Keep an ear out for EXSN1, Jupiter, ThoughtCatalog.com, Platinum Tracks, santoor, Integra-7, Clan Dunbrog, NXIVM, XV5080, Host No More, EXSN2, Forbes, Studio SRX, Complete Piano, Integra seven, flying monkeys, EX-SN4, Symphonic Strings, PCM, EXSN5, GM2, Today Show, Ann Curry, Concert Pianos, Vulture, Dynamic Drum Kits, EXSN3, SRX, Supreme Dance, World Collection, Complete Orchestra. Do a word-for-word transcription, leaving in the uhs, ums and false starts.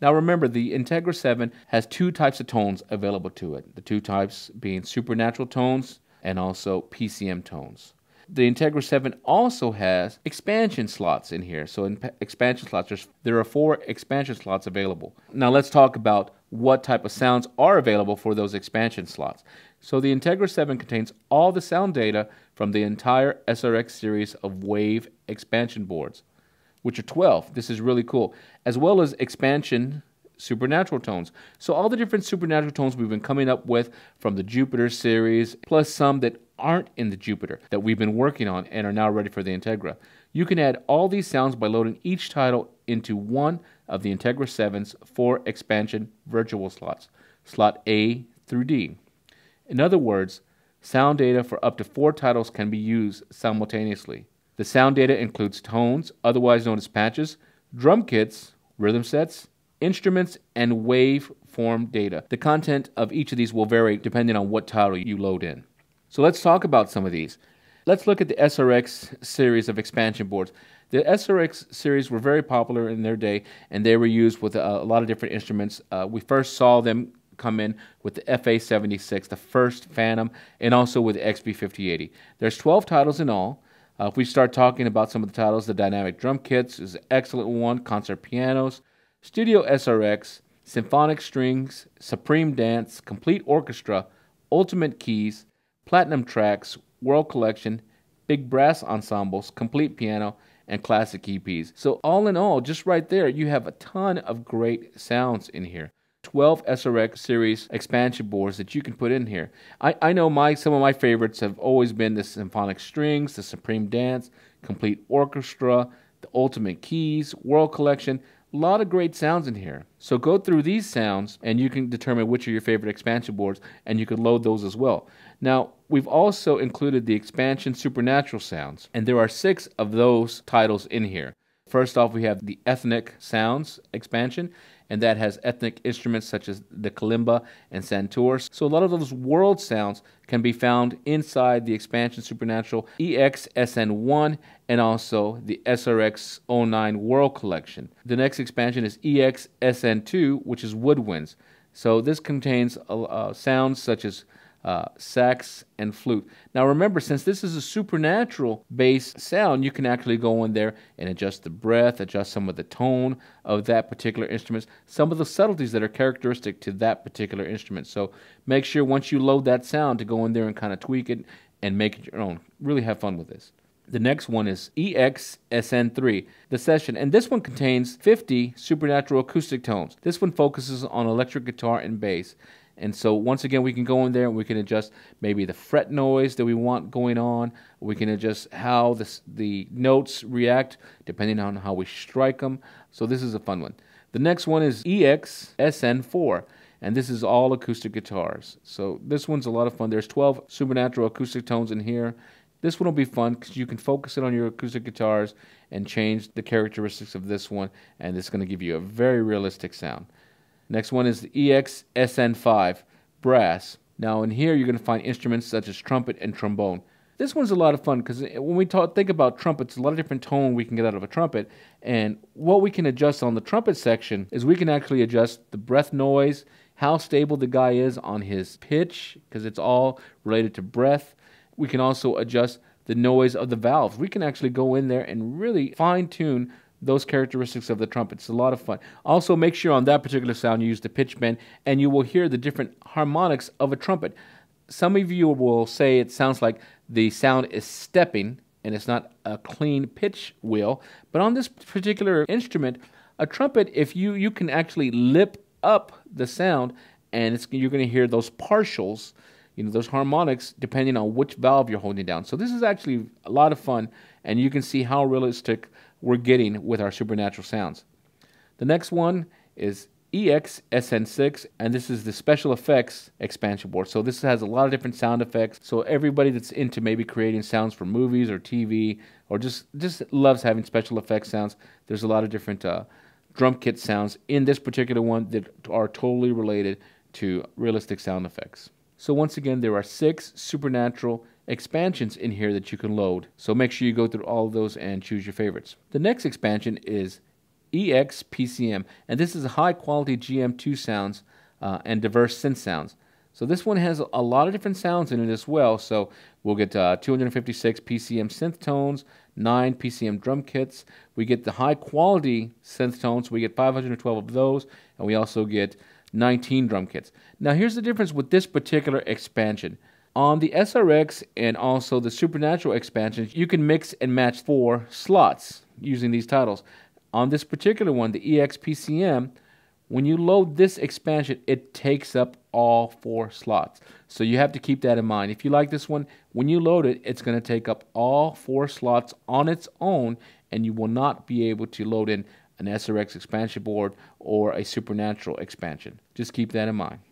Now remember, the Integra seven has two types of tones available to it, the two types being supernatural tones and also P C M tones. The Integra seven also has expansion slots in here. So in expansion slots, there are four expansion slots available. Now let's talk about what type of sounds are available for those expansion slots. So the Integra seven contains all the sound data from the entire S R X series of wave expansion boards, which are twelve. This is really cool, as well as expansion supernatural tones. So all the different supernatural tones we've been coming up with from the Jupiter series, plus some that aren't in the Jupiter that we've been working on and are now ready for the Integra. You can add all these sounds by loading each title into one of the Integra seven's four expansion virtual slots, slot A through D. In other words, sound data for up to four titles can be used simultaneously. The sound data includes tones, otherwise known as patches, drum kits, rhythm sets, instruments, and waveform data. The content of each of these will vary depending on what title you load in. So let's talk about some of these. Let's look at the S R X series of expansion boards. The S R X series were very popular in their day, and they were used with a, a lot of different instruments. Uh, we first saw them come in with the F A seventy-six, the first Phantom, and also with the X V fifty eighty. There's twelve titles in all. Uh, if we start talking about some of the titles, the Dynamic Drum Kits is an excellent one, Concert Pianos, Studio S R X, Symphonic Strings, Supreme Dance, Complete Orchestra, Ultimate Keys, Platinum Tracks, World Collection, Big Brass Ensembles, Complete Piano, and Classic E Ps. So all in all, just right there, you have a ton of great sounds in here. twelve S R X series expansion boards that you can put in here. I, I know my some of my favorites have always been the Symphonic Strings, the Supreme Dance, Complete Orchestra, the Ultimate Keys, World Collection. A lot of great sounds in here. So go through these sounds and you can determine which are your favorite expansion boards, and you can load those as well. Now, we've also included the expansion supernatural sounds, and there are six of those titles in here. First off, we have the ethnic sounds expansion, and that has ethnic instruments such as the kalimba and santoor. So a lot of those world sounds can be found inside the expansion supernatural E X S N one and also the S R X oh nine World Collection. The next expansion is E X S N two, which is woodwinds. So this contains uh, sounds such as Uh, sax and flute. Now remember, since this is a supernatural based sound, you can actually go in there and adjust the breath, adjust some of the tone of that particular instrument, some of the subtleties that are characteristic to that particular instrument. So make sure once you load that sound to go in there and kind of tweak it and make it your own. Really have fun with this. The next one is E X S N three, the session, and this one contains fifty supernatural acoustic tones. This one focuses on electric guitar and bass. And so once again, we can go in there and we can adjust maybe the fret noise that we want going on. We can adjust how the, the notes react depending on how we strike them. So this is a fun one. The next one is E X S N four, and this is all acoustic guitars. So this one's a lot of fun. There's twelve supernatural acoustic tones in here. This one will be fun because you can focus it on your acoustic guitars and change the characteristics of this one, and it's going to give you a very realistic sound. Next one is the E X S N five, brass. Now in here you're going to find instruments such as trumpet and trombone. This one's a lot of fun because when we talk, think about trumpets, a lot of different tone we can get out of a trumpet, and what we can adjust on the trumpet section is we can actually adjust the breath noise, how stable the guy is on his pitch, because it's all related to breath. We can also adjust the noise of the valves. We can actually go in there and really fine-tune those characteristics of the trumpet. It's a lot of fun. Also, make sure on that particular sound you use the pitch bend, and you will hear the different harmonics of a trumpet. Some of you will say it sounds like the sound is stepping, and it's not a clean pitch wheel. But on this particular instrument, a trumpet, if you, you can actually lip up the sound, and it's, you're going to hear those partials, you know, those harmonics, depending on which valve you're holding down. So this is actually a lot of fun, and you can see how realistic we're getting with our supernatural sounds. The next one is E X S N six, and this is the special effects expansion board. So this has a lot of different sound effects. So everybody that's into maybe creating sounds for movies or T V, or just, just loves having special effects sounds, there's a lot of different uh, drum kit sounds in this particular one that are totally related to realistic sound effects. So once again, there are six supernatural expansions in here that you can load. So make sure you go through all of those and choose your favorites. The next expansion is E X P C M, and this is high quality G M two sounds uh, and diverse synth sounds. So this one has a lot of different sounds in it as well, so we'll get uh, two hundred fifty-six P C M synth tones, nine P C M drum kits. We get the high quality synth tones, we get five hundred twelve of those, and we also get nineteen drum kits. Now here's the difference with this particular expansion. On the S R X and also the Supernatural expansions, you can mix and match four slots using these titles. On this particular one, the E X P C M, when you load this expansion, it takes up all four slots. So you have to keep that in mind. If you like this one, when you load it, it's going to take up all four slots on its own, and you will not be able to load in an S R X expansion board or a Supernatural expansion. Just keep that in mind.